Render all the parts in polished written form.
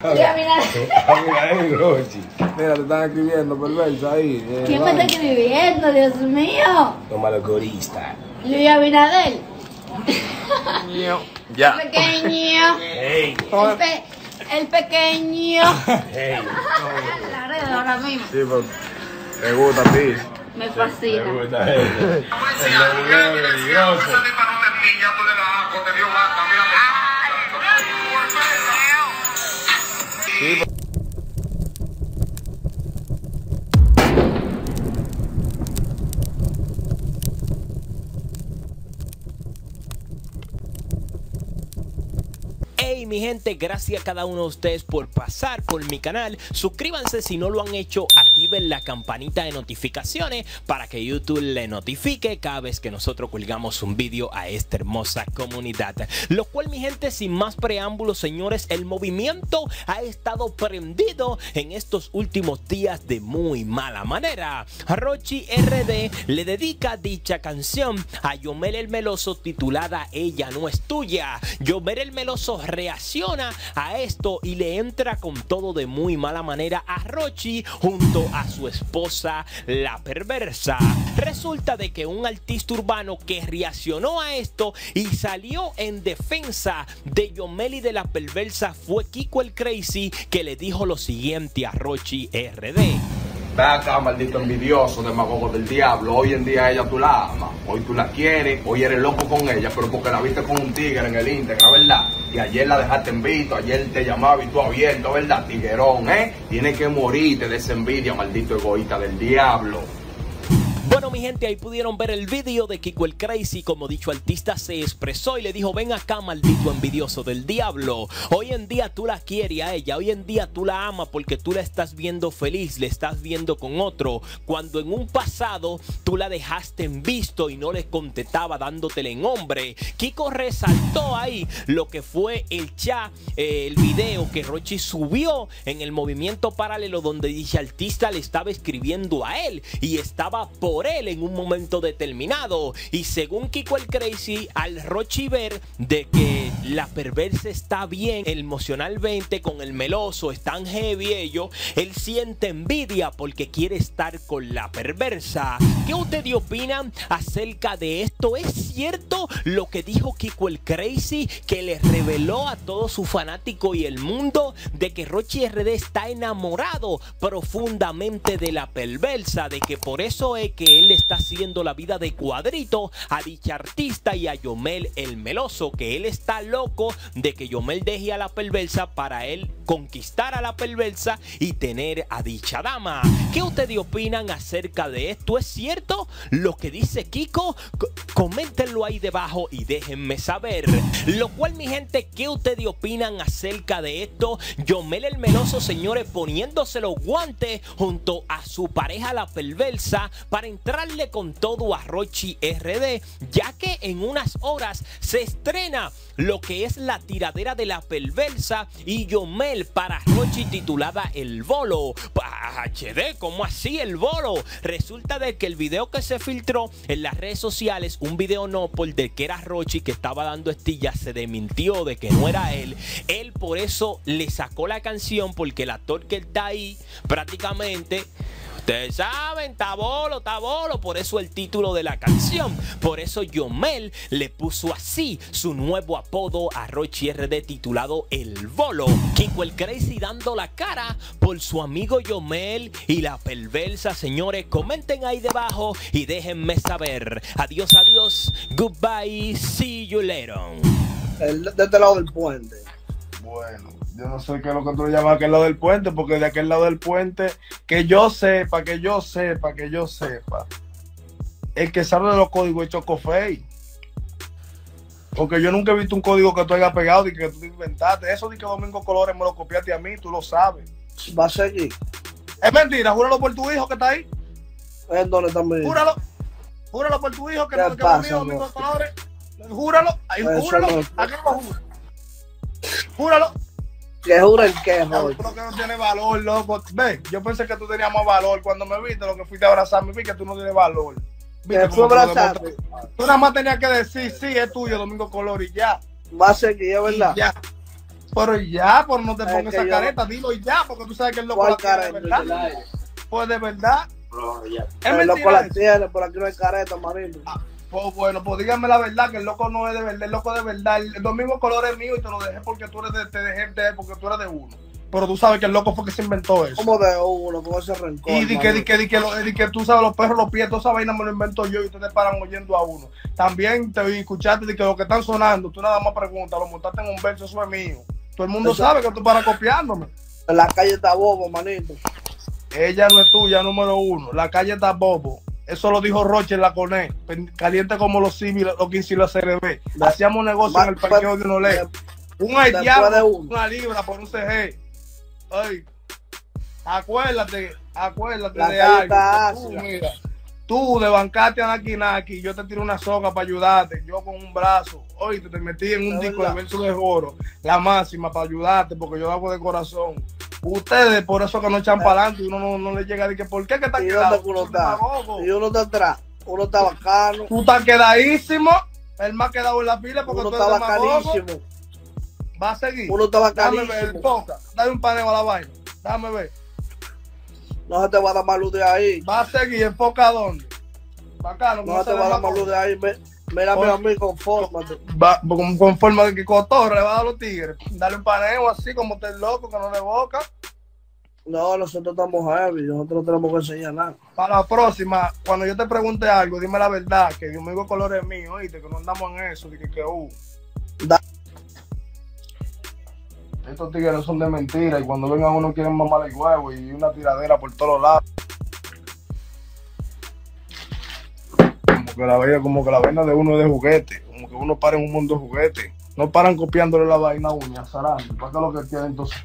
A mirar en Rochy. Mira, te están escribiendo, perversa, ahí. ¿Quién me está escribiendo, Dios mío? Tómalo corista. Luis Abinadel. Ya. El pequeño. Hey. El pequeño. Hey. La red ahora mismo. Sí, pero te gusta a ti. Me fascina. Me gusta a ella. Sí, hey mi gente, gracias a cada uno de ustedes por pasar por mi canal. Suscríbanse si no lo han hecho, activen la campanita de notificaciones para que YouTube le notifique cada vez que nosotros colgamos un vídeo a esta hermosa comunidad. Lo cual mi gente, sin más preámbulos señores, el movimiento ha estado prendido en estos últimos días de muy mala manera. Rochy RD le dedica dicha canción a Yomel el Meloso titulada Ella no es tuya. Yomel el Meloso reacciona a esto y le entra con todo de muy mala manera a Rochy junto a su esposa La Perversa. Resulta de que un artista urbano que reaccionó a esto y salió en defensa de Yomel y de La Perversa fue Kiko El Crazy, que le dijo lo siguiente a Rochy RD. Ven acá, maldito envidioso, demagogo del diablo. Hoy en día ella tú la amas, hoy tú la quieres, hoy eres loco con ella, pero porque la viste con un tigre en el íntegra, ¿verdad? Y ayer la dejaste en visto, ayer te llamaba y tú abierto, ¿verdad? Tiguerón, ¿eh? Tienes que morirte de esa envidia, maldito egoísta del diablo. Bueno mi gente, ahí pudieron ver el video de Kiko El Crazy, como dicho artista se expresó y le dijo: ven acá maldito envidioso del diablo, hoy en día tú la quieres a ella, hoy en día tú la amas porque tú la estás viendo feliz, le estás viendo con otro, cuando en un pasado tú la dejaste en visto y no le contestaba dándotele en hombre. Kiko resaltó ahí lo que fue el chat, el video que Rochy subió en el movimiento paralelo donde dicha artista le estaba escribiendo a él y estaba por él en un momento determinado. Y según Kiko El Crazy, al Rochy ver de que La Perversa está bien emocionalmente con el Meloso, están heavy ellos, él siente envidia porque quiere estar con La Perversa. ¿Qué ustedes opinan acerca de esto? ¿Es cierto lo que dijo Kiko El Crazy, que le reveló a todos sus fanáticos y el mundo de que Rochy RD está enamorado profundamente de La Perversa, de que por eso es que él está haciendo la vida de cuadrito a dicha artista y a Yomel el Meloso, que él está loco de que Yomel deje a La Perversa para él conquistar a La Perversa y tener a dicha dama? ¿Qué ustedes opinan acerca de esto? ¿Es cierto lo que dice Kiko? Coméntenlo ahí debajo y déjenme saber. Lo cual mi gente, ¿qué ustedes opinan acerca de esto? Yomel el Meloso señores, poniéndose los guantes junto a su pareja La Perversa para entrarle con todo a Rochy RD, ya que en unas horas se estrena lo que es la tiradera de La Perversa y Yomel para Rochy titulada El Bolo. HD, ¿cómo así El Bolo? Resulta de que el video que se filtró en las redes sociales, un video no por del que era Rochy que estaba dando estillas, se desmintió de que no era él. Él por eso le sacó la canción, porque el actor que está ahí prácticamente... ustedes saben, tabolo, tabolo, por eso el título de la canción. Por eso Yomel le puso así su nuevo apodo a Rochy RD titulado El Bolo. Kiko El Crazy dando la cara por su amigo Yomel y La Perversa, señores. Comenten ahí debajo y déjenme saber. Adiós, adiós, goodbye, see you later. De este lado del puente. Bueno, yo no sé qué es lo que tú le llamas aquel lado del puente, porque de aquel lado del puente, que yo sepa, que yo sepa, que yo sepa, el que sale de los códigos es Chocofey. Porque yo nunca he visto un código que tú hayas pegado y que tú te inventaste. Eso de que Domingo Colores me lo copiaste a mí, tú lo sabes. Va a seguir. Es mentira, júralo por tu hijo que está ahí. ¿En dónde también? Júralo. Júralo por tu hijo que no te copió Domingo Colores. Júralo. Ahí, júralo. Aquí no lo juro. Júralo. Que juro el que, joder. Yo creo que no tiene valor, loco. Ve, yo pensé que tú tenías más valor cuando me viste, lo que fuiste a abrazarme, vi que tú no tienes valor. Viste, tú abrazaste. Tú nada más tenías que decir, sí, es tuyo, Domingo Color, y ya. Va a seguir, es verdad. Ya. Pero ya, pues no te pongas esa careta, dilo ya, porque tú sabes que el loco la tiene, de verdad. Pues de verdad. No, ya. El loco la tiene, por aquí no hay careta, marino. Ah, pues bueno, pues díganme la verdad, que el loco no es de verdad, el loco de verdad. El Domingo Colores es mío y te lo dejé porque tú eres de, te dejé de, porque tú eres de uno. Pero tú sabes que el loco fue que se inventó eso. ¿Cómo de uno? ¿Cómo ese rencor? Y di que tú sabes, los perros, los pies, toda esa vaina me lo invento yo y ustedes paran oyendo a uno. También te escuchaste de que lo que están sonando, tú nada más preguntas, lo montaste en un verso, eso es mío. Todo el mundo sabe que tú paras copiándome. La calle está bobo, manito. Ella no es tuya, número uno. La calle está bobo. Eso lo dijo Rochy en la Coné. Caliente como los civiles, los 15 y los CRB. Hacíamos negocio en el parqueo de Nolé. Un haitiano, una libra por un CG. Ay, acuérdate de algo. Mira, tú de bancarte a Nakinaki, yo te tiro una soga para ayudarte, yo con un brazo, oye, te metí en un disco de verso de oro, la máxima para ayudarte, porque yo lo hago de corazón. Ustedes por eso que no echan para adelante, uno no le llega de que por qué que están quedando. Y uno está atrás, uno está bacano. Tú estás quedadísimo, el más quedado en la pila porque uno tú eres bacanísimo. Va a seguir. Uno estaba carísimo. Dame ver, toca. Dame un paneo a la vaina. Dame ver. No se te va a dar más luz de ahí. Va a seguir, enfoca dónde. Bacano, no se te va a dar más luz de ahí. Mírame a mí, confórmate. Confórmate que cotorre le va a dar los tigres. Dale un paneo así como te loco, que no le boca. No, nosotros estamos heavy, nosotros no tenemos que enseñar nada. Para la próxima, cuando yo te pregunte algo, dime la verdad, que yo me digo colores míos, oíste, que no andamos en eso, Estos tigres son de mentira y cuando vengan uno quieren mamar el huevo y una tiradera por todos lados. Como que la vaina de uno es de juguete, como que uno para en un mundo de juguete. No paran copiándole la vaina a uno, azarando. ¿Para qué lo que quieren entonces?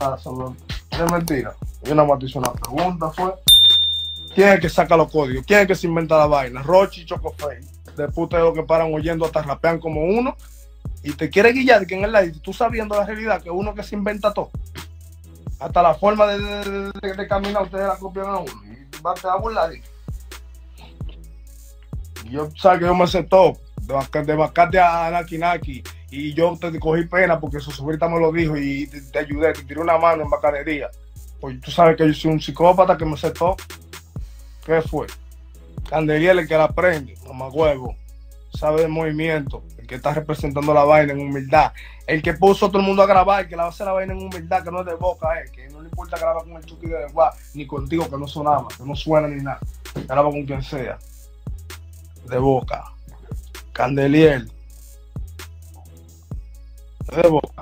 Es mentira. Yo nada más hice una pregunta, fue. ¿Quién es el que saca los códigos? ¿Quién es el que se inventa la vaina? Rochy y Chocofey. Después de lo que paran oyendo hasta rapean como uno. Y te quiere guillar que en el live, tú sabiendo la realidad, que uno que se inventa todo. Hasta la forma de caminar, ustedes la copian a uno. Y te va a burlar. Y yo, sabes que yo me aceptó de bacarte a Nakinaki. Y yo te cogí pena porque su sobrita me lo dijo y te ayudé, te tiré una mano en bacanería. Pues tú sabes que yo soy un psicópata que me aceptó. ¿Qué fue? Candelier el que la prende, mamá huevo. Sabe de movimiento, el que está representando la vaina en humildad, el que puso a todo el mundo a grabar, que la va a hacer la vaina en humildad, que no es de boca, que no le importa grabar con el Chucky de Guá, ni contigo, que no sonaba, que no suena ni nada, graba con quien sea, de boca, Candelier, de boca.